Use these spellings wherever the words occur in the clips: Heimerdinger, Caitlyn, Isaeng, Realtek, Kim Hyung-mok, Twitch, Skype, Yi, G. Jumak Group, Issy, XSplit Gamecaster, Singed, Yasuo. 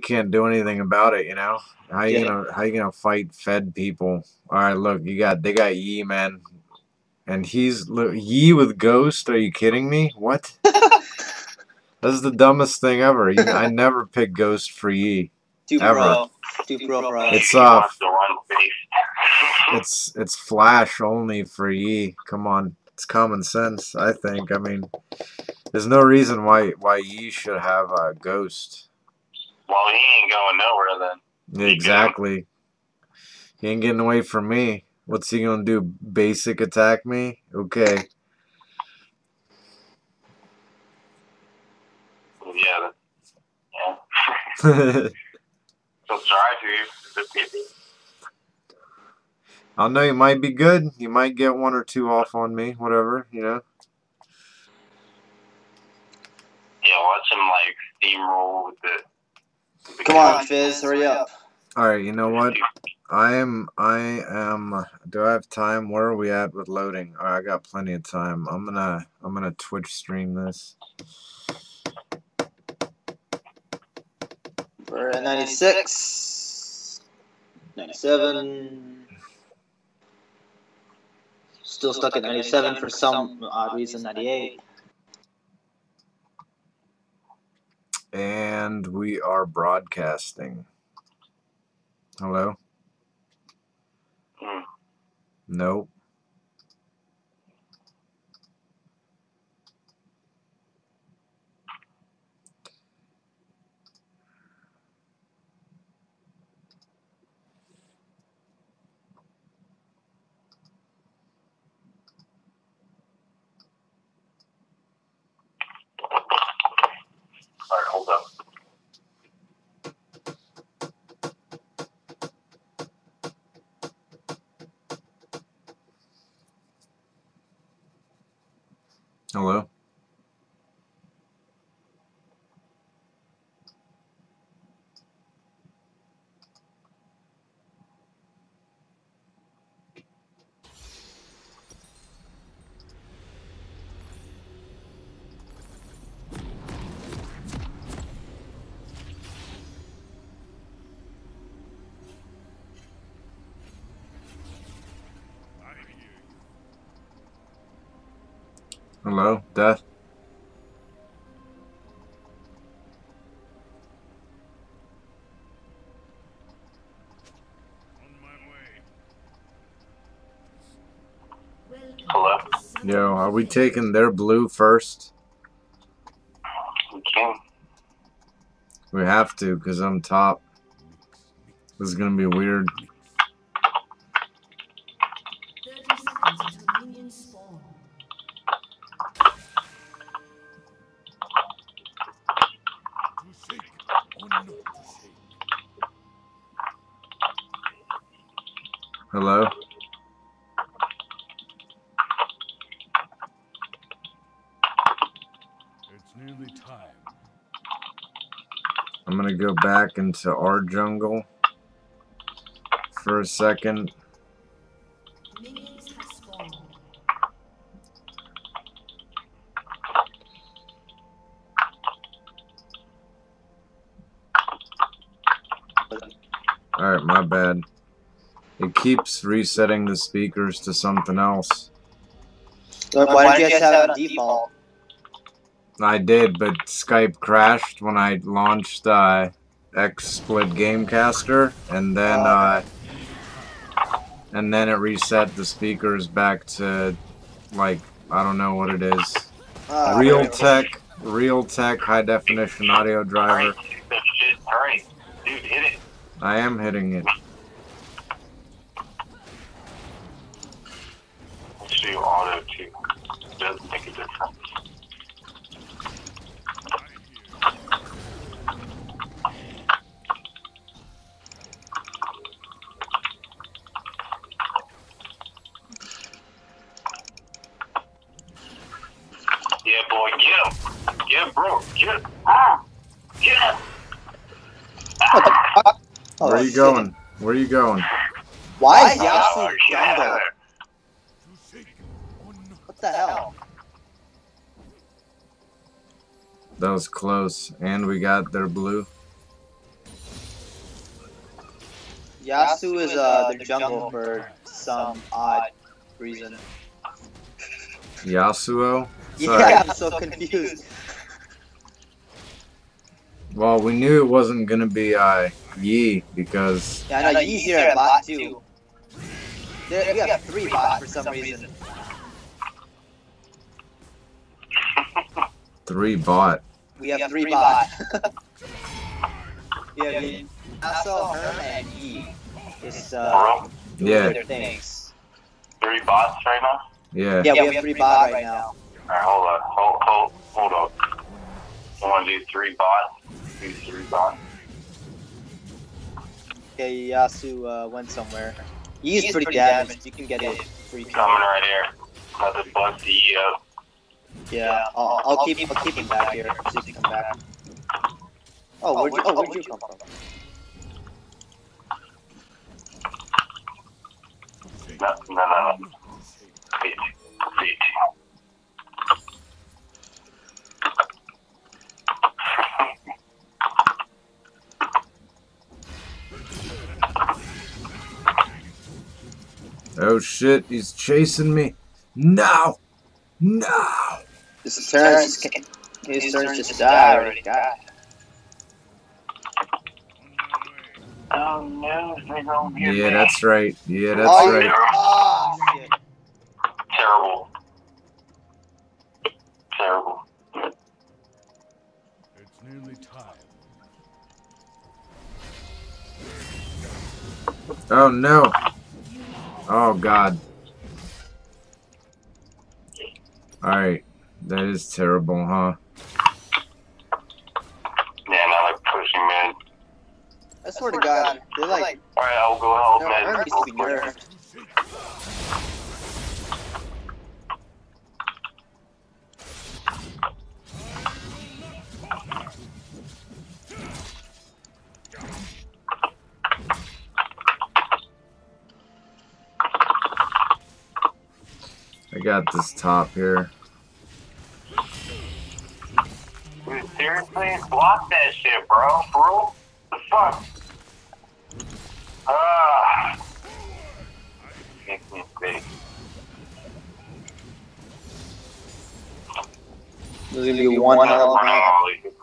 can't do anything about it, you know? How you gonna fight Fed people? All right, look, they got Yi, man, and Yi with Ghost. Are you kidding me? What? That's the dumbest thing ever. I never pick Ghost for Yi. Too pro. It's off. It's flash only for Yi. Come on, it's common sense, I think. I mean, there's no reason why Yi should have a Ghost. Well, he ain't going nowhere then. Exactly. He ain't getting away from me. What's he gonna do? Basic attack me? Okay. Yeah. He'll try to. I know you might be good. You might get one or two off on me. Whatever, you know. Yeah, watch him like steamroll with it. Come on, Fizz, hurry up. Alright, you know what? I am do I have time? Where are we at with loading? Alright, I got plenty of time. I'm gonna Twitch stream this. We're at 96. 97. Still stuck at 97 for some odd reason, 98. And we are broadcasting. Hello? Mm. Nope. Hello? Hello, Death. Hello. Yo, are we taking their blue first? We can. We have to, because I'm top. This is going to be weird. Hello? It's nearly time. I'm gonna go back into our jungle for a second. Alright, my bad. It keeps resetting the speakers to something else. Look, why did you guys have a default? I did, but Skype crashed when I launched XSplit Gamecaster, and then it reset the speakers back to, like, I don't know what it is. Realtek high definition audio driver. Alright, dude, hit it. I am hitting it. Auto too. It doesn't make a difference. Yeah, boy, get him. Get bro. Get him. Get him. What the fuck? Where are you going? Where are you going? Why is Yasuo jungle? What the hell? That was close, and we got their blue. Yasuo is the jungle for some odd reason. Yasuo? Sorry. Yeah, I'm so confused. Well, we knew it wasn't gonna be Yi because yeah, I know Yi's here at bot too. There, we have three bots for some reason. Three bot. We have three bot. Yeah, we saw her and Yi. Just yeah. Their things. Three bots right now. Yeah. Yeah, we have three bots right now. Alright, hold on. Hold on. I want to do three bots. Do three bots. Okay, Yasu went somewhere. Yi's pretty damaged. You can get it free. Coming right here. Another bug to Yi up. Yeah, I'll keep him back here. See if he comes back. Oh, where'd you come from? No. Wait. Oh shit, he's chasing me. No! His turns just died already. Oh no, they don't get me. That's right. Yeah, that's right. Oh, shit. Terrible. It's nearly time. Oh no. Oh god. Alright. That is terrible, huh? Yeah, now they're pushing mid. I swear to god, they're like... Alright, I'll go help mid. I got this top here. Seriously, block that shit, bro. Bro, the fuck. Makes me sick. There's gonna be one element.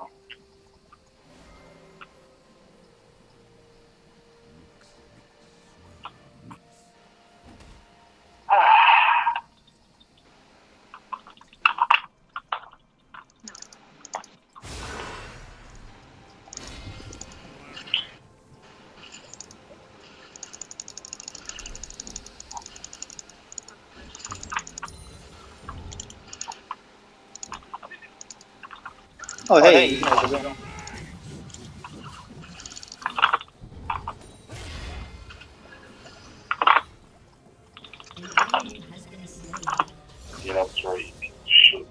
Oh, hey, how's it going? Yeah, that's right. Shit.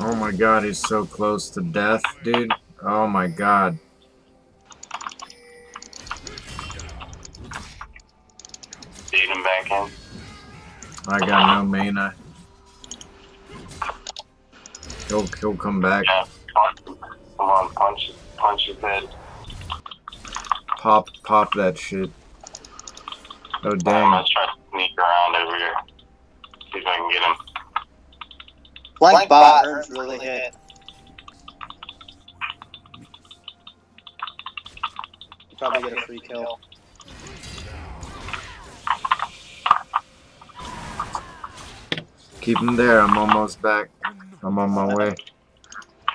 Oh my god, he's so close to death, dude. Oh my god. Beat him back in. I got no mana. He'll come back. Yeah, come on, punch his head. Pop that shit. Oh dang. I'm gonna try to sneak around over here. See if I can get him. Blank bot earns really hit. You probably get a free kill. Keep him there, I'm almost back. I'm on my way.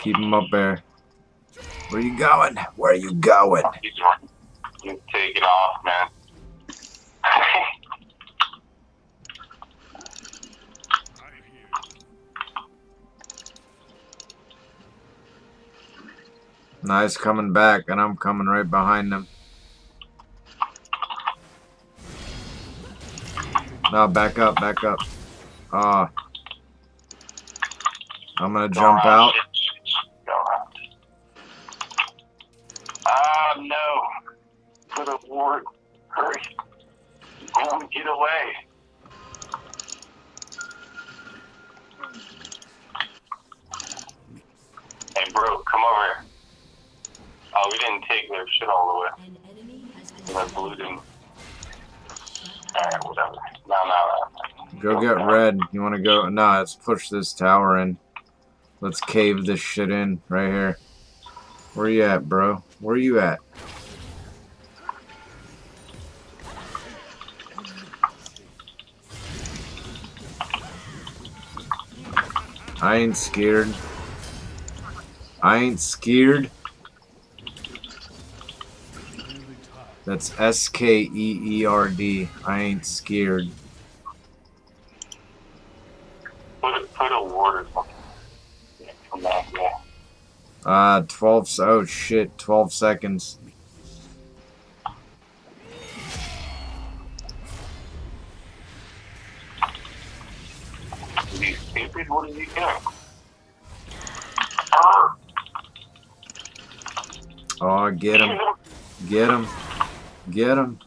Keep him up there. Where you going? Where you going? He's taking off, man. Now he's coming back, and I'm coming right behind him. No, back up, back up. Ah. I'm gonna jump out. No. For the ward. Hurry. Don't get away. Hey, bro, come over here. Oh, we didn't take their shit all the way. We're looting. Alright, whatever. No. Go get red. You wanna go? No, let's push this tower in. Let's cave this shit in right here. Where you at, bro? Where you at? I ain't scared. I ain't scared. That's S-K-E-E-R-D. I ain't scared. Put a ward or something. Yeah, come back, yeah. 12, oh shit, 12 seconds. You stupid, what did you do? Oh, get him. Get him. Get him.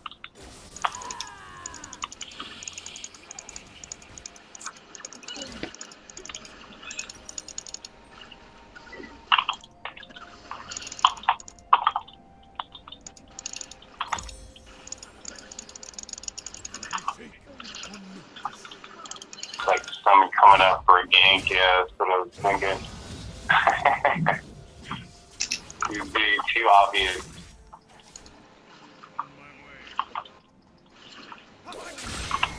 Like someone coming up for a gank, yeah, that's what I was thinking. You'd be too obvious.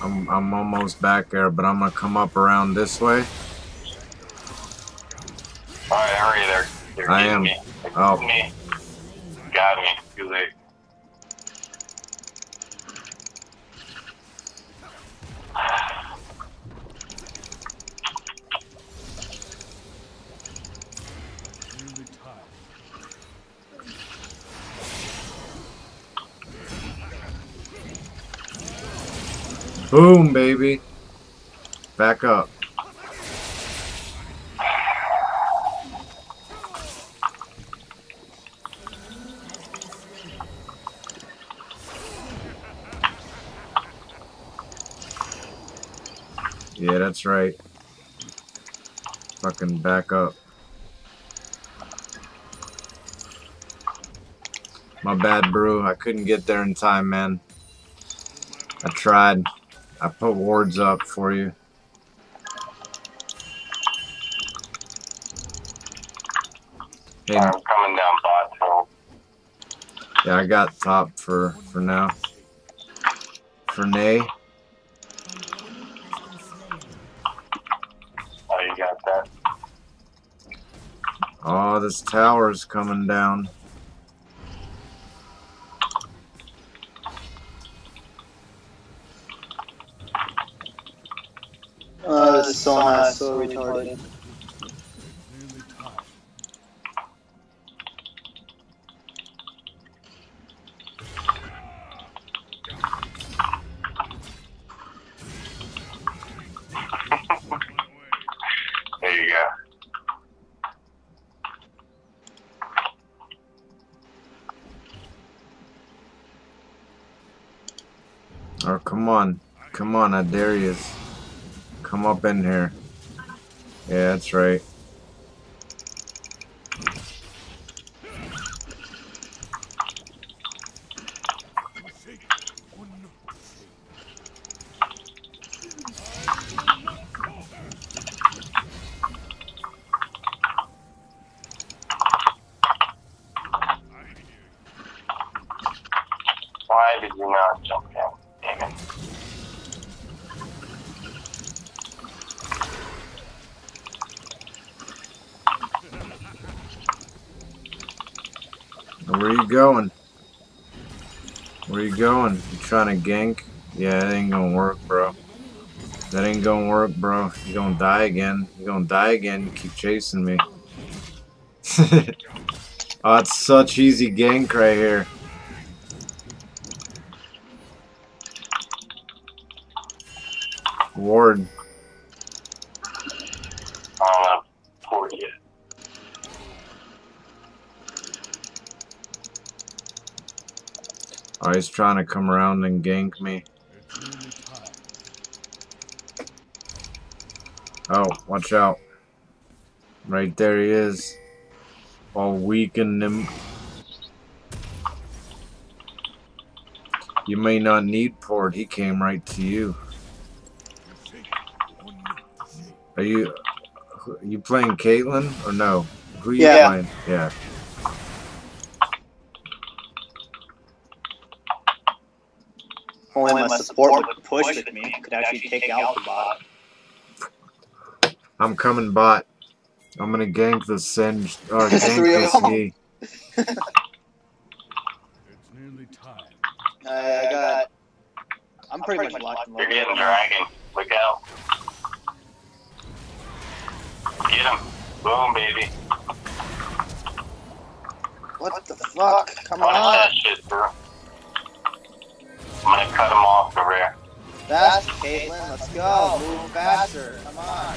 I'm almost back there, but I'm gonna come up around this way. Alright, hurry there. They're I am. Me. Oh. Me. Got me. Too late. Boom, baby. Back up. Yeah, that's right. Fucking back up. My bad, bro. I couldn't get there in time, man. I tried. I put wards up for you. Hey, I'm coming down bot, so. Yeah, I got top for now. For Nay. Oh, you got that. Oh, this tower's coming down. So retarded. There you go. Oh, come on. Come on, I dare you. Come up in here. Yeah, that's right. Why did you not jump down? Damn it. Where you going? Where you going? You trying to gank? Yeah, that ain't gonna work, bro. That ain't gonna work, bro. You gonna die again. You gonna die again. You keep chasing me. Oh, it's such easy gank right here. Ward. Poor kid. Oh, he's trying to come around and gank me. Oh, watch out. Right there he is. I'll weaken him. You may not need port. He came right to you. Are you playing Caitlyn or no? Who are you playing? Yeah. Only my support would push at me. Could actually take out the bot. I'm coming bot. I'm gonna gank the Singed, or gank this Yi. It's nearly time. I'm pretty much locked in. You're getting dragon. Look out. Get him. Boom, baby. What the fuck? Come on. That shit, bro. I'm gonna cut him off the rear. That's Caitlyn. Let's go. Move faster. Come on.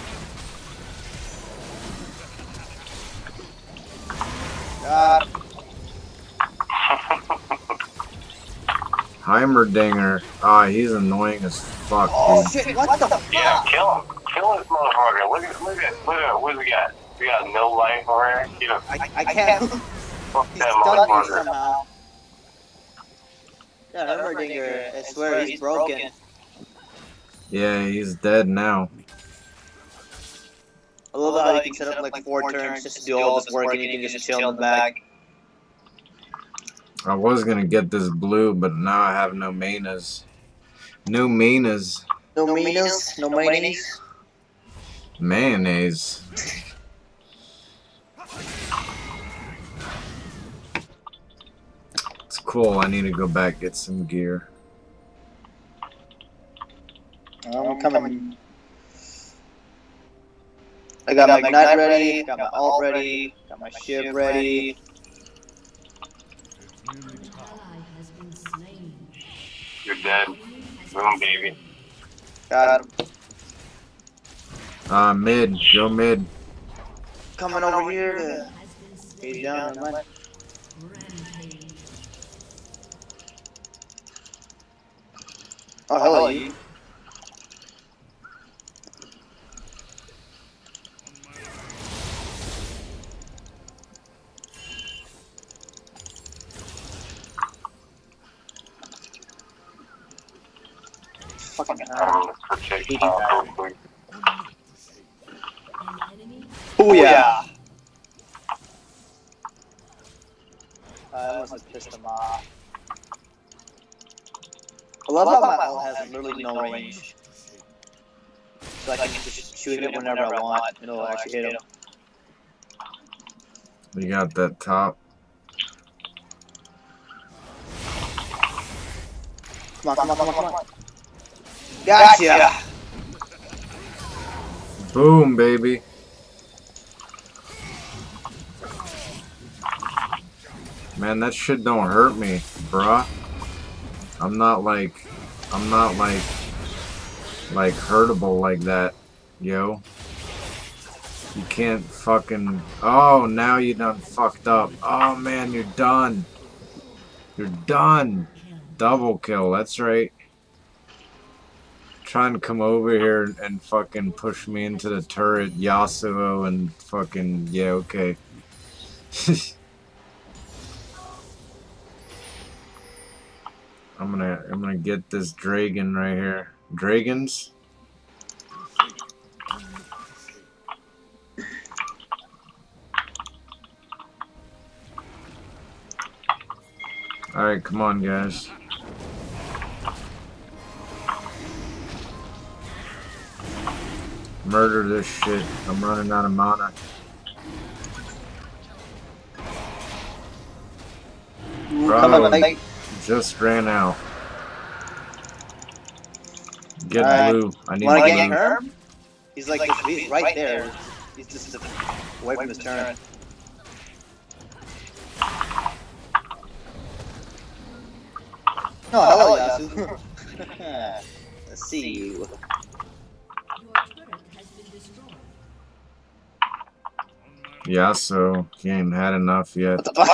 Heimerdinger. Ah, he's annoying as fuck. Oh dude. Shit, what the fuck? Yeah, kill him. Kill this motherfucker. Look at what we got. We got no life around here. I can't. Fuck that motherfucker. Yeah, Heimerdinger, I swear he's broken. Yeah, he's dead now. I love how you can set up like four turns just to do all this work and you can just chill in the back. I was gonna get this blue, but now I have no manas. No manas. No manas? No mayonnaise? Mayonnaise. It's cool, I need to go back get some gear. I'm coming. I got my ignite ready, got my ult ready, got my ship ready. You're dead. Boom, baby. Got him. Mid. Go mid. Coming over here. He's down. Oh, hello, you. Oh yeah. I must have pissed him off. I love how my ult has literally no range. So I can just shoot it whenever I want and it'll actually hit him. We got that top. Come on. Gotcha! Boom, baby. Man, that shit don't hurt me, bruh. I'm not like hurtable like that, yo. You can't fucking... Oh, now you done fucked up. Oh, man, you're done. You're done. Double kill, that's right. Trying to come over here and fucking push me into the turret, Yasuo, and fucking, yeah, okay. I'm gonna get this dragon right here. Dragons? Alright, come on, guys. Murder this shit. I'm running out of mana. Bro, just ran out. Get blue. I need to get her. He's right there. He's just away from his turn. Oh, hello, Yasuo. Let's see you. Yasuo, he ain't had enough yet. What the fuck?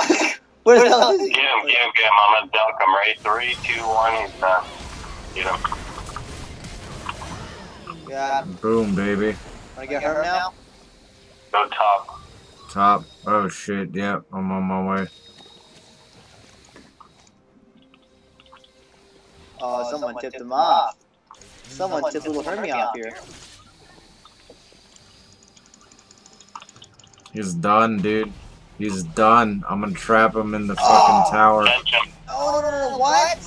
Where the hell is he? Get him. I'm gonna dunk him, right? 3, 2, 1, he's done. Get him. Got him. Boom, baby. Wanna get hurt now? Go top. Top. Oh shit, yep, I'm on my way. Oh, someone tipped him off. Someone tipped little Hermie off here. He's done, dude. He's done. I'm gonna trap him in the fucking tower. Oh, no, what?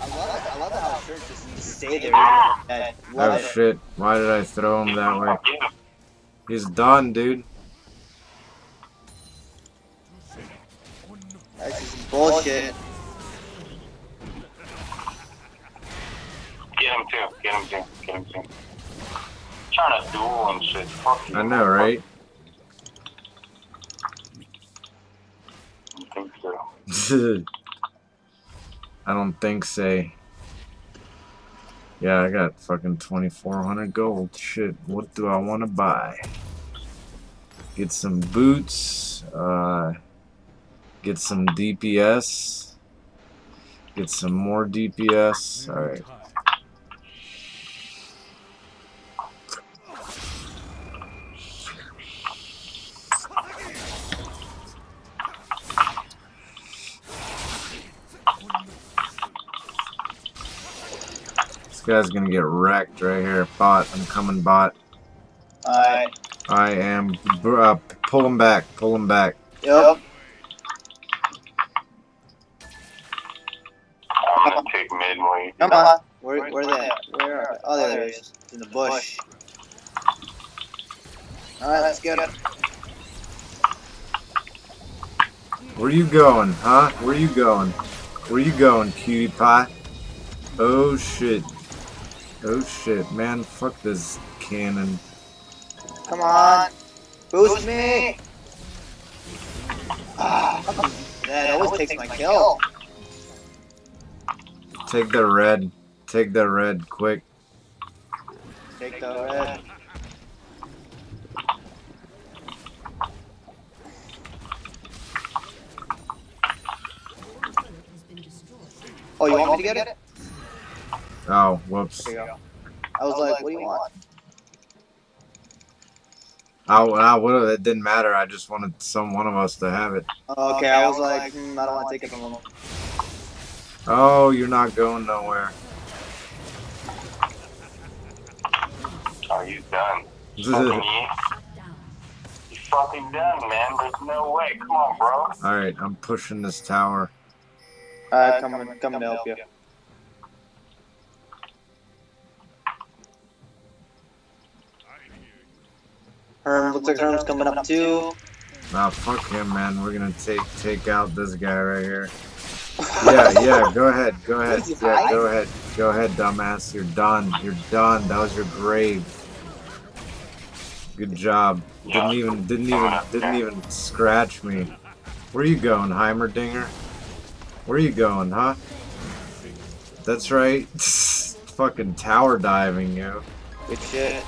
I love how Church just stay there. Oh shit! Why did I throw him that way? He's done, dude. That's just bullshit. Get him too. Get him too. Get him too. I'm trying to duel and shit. Fuck you. I know, right? I think so. I don't think so. Yeah, I got fucking 2,400 gold. Shit, what do I want to buy? Get some boots. Get some DPS. Get some more DPS. All right. This guy's gonna get wrecked right here. Bot, I'm coming, bot. Alright. I am. Pull him back. Pull him back. Yep. I'm gonna take mid lane. Come on. Where they at? Where are they? Oh, there he is. In the bush. Alright, let's get him. Where you going, huh? Where you going? Where you going, cutie pie? Oh shit. Oh shit, man, fuck this cannon. Come on! Boost me! That always takes my kill. Take the red. Take the red, quick. Take the red. Oh, you want me to get it? Oh, whoops. I was like, what do you want? Oh, it didn't matter. I just wanted one of us to have it. Okay, I was like, I don't want to take it from him. Oh, you're not going nowhere. Oh, you done. You fucking done, man. There's no way. Come on, bro. Alright, I'm pushing this tower. Alright, coming to help you. Herm, looks like Herm's coming up too. Nah, fuck him, man. We're gonna take out this guy right here. Yeah, go ahead. Yeah, go ahead, dumbass. You're done. You're done. That was your grave. Good job. Didn't even scratch me. Where are you going, Heimerdinger? Where are you going, huh? That's right. Fucking tower diving, yo. Good shit.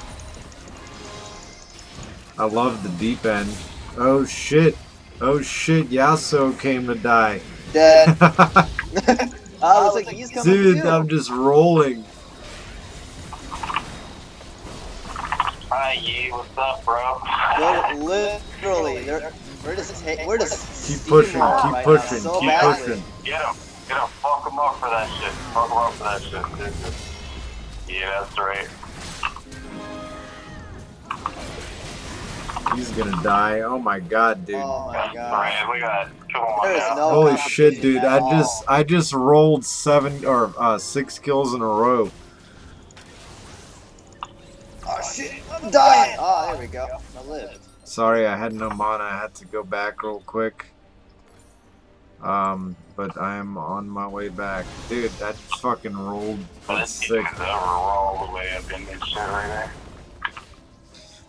I love the deep end. Oh shit! Oh shit! Yasuo came to die. Dead. I was like, he's coming too. Dude, I'm just rolling. Hi, Yi. What's up, bro? Literally, we're just. Keep pushing. So keep pushing. Get him. Fuck him up for that shit. Dude. Yeah, that's right. He's gonna die. Oh my god, dude. Oh my god. We got holy shit, dude. I just rolled 6 kills in a row. Oh shit, I'm dying. Oh, there we go. I lived. Sorry, I had no mana. I had to go back real quick. But I'm on my way back. Dude, that fucking rolled. That's sick. All the way up in this shit right there.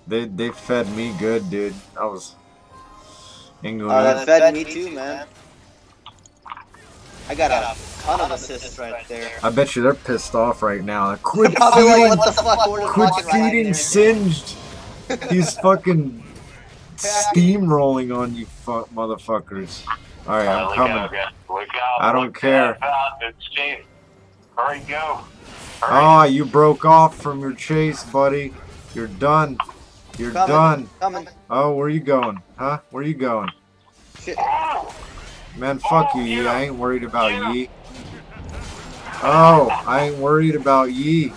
They fed me good, dude. I was England. They fed me too, man. I got a ton of assists right there. I bet you they're pissed off right now. Like, quit feeding Singed. He's fucking steamrolling on you, fuck motherfuckers. All right, I'm coming. I don't care. Hurry, go. Ah, you broke off from your chase, buddy. You're done. You're done. Oh, where you going? Huh? Where you going? Shit. Man, fuck you, Yi. I ain't worried about Yi. Oh, I ain't worried about Yi.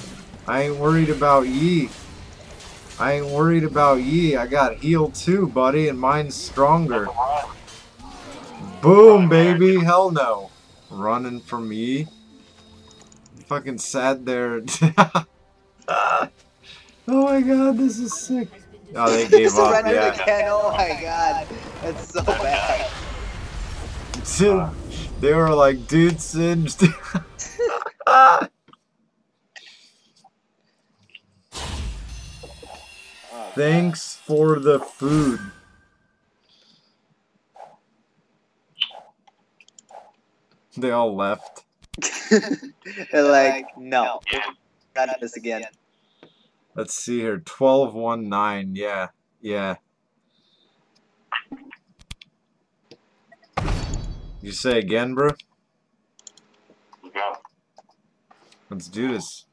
I ain't worried about Yi. I ain't worried about Yi. I got healed too, buddy, and mine's stronger. Boom, baby. Hell no. Running from Yi. Fucking sad there. Oh my god, this is sick. Oh, they gave up, yeah. Again. Oh my god, that's so bad. Dude, they were like, dude, Singed. Oh thanks for the food. They all left. They're like, no, not this again. Let's see here, 12-1-9, yeah, yeah. You say again, bro? Let's do this.